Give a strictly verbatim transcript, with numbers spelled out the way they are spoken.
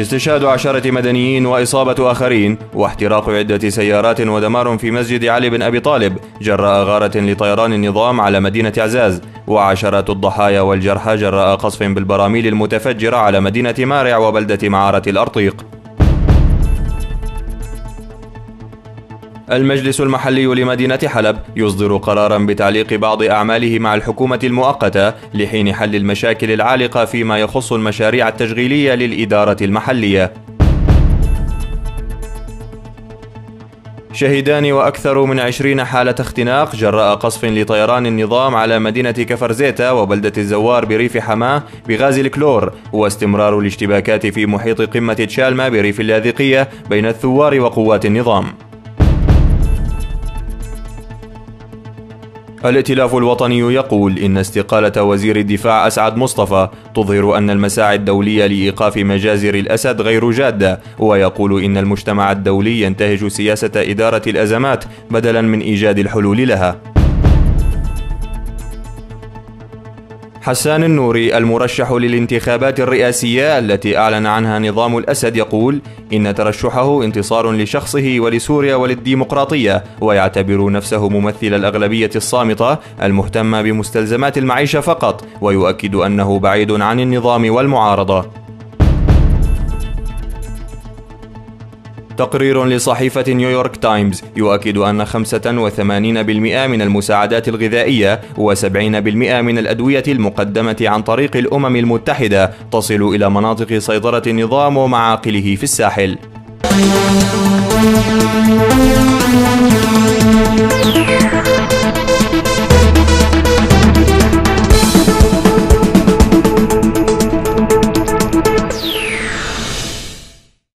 استشهاد عشرة مدنيين وإصابة آخرين واحتراق عدة سيارات ودمار في مسجد علي بن أبي طالب جراء غارة لطيران النظام على مدينة عزاز، وعشرات الضحايا والجرحى جراء قصف بالبراميل المتفجرة على مدينة مارع وبلدة معارة الأرطيق. المجلس المحلي لمدينة حلب يصدر قرارا بتعليق بعض أعماله مع الحكومة المؤقتة لحين حل المشاكل العالقة فيما يخص المشاريع التشغيلية للإدارة المحلية. شهيدان وأكثر من عشرين حالة اختناق جراء قصف لطيران النظام على مدينة كفرزيتا وبلدة الزوار بريف حماه بغاز الكلور، واستمرار الاشتباكات في محيط قمة تشالما بريف اللاذقية بين الثوار وقوات النظام. الائتلاف الوطني يقول إن استقالة وزير الدفاع أسعد مصطفى تظهر أن المساعي الدولية لإيقاف مجازر الأسد غير جادة، ويقول إن المجتمع الدولي ينتهج سياسة إدارة الأزمات بدلا من إيجاد الحلول لها. حسان النوري المرشح للانتخابات الرئاسية التي أعلن عنها نظام الأسد يقول إن ترشحه انتصار لشخصه ولسوريا وللديمقراطية، ويعتبر نفسه ممثل الأغلبية الصامتة المهتمة بمستلزمات المعيشة فقط، ويؤكد أنه بعيد عن النظام والمعارضة. تقرير لصحيفة نيويورك تايمز يؤكد أن خمسة وثمانين بالمئة من المساعدات الغذائية وسبعين بالمئة من الأدوية المقدمة عن طريق الأمم المتحدة تصل إلى مناطق سيطرة النظام ومعاقله في الساحل.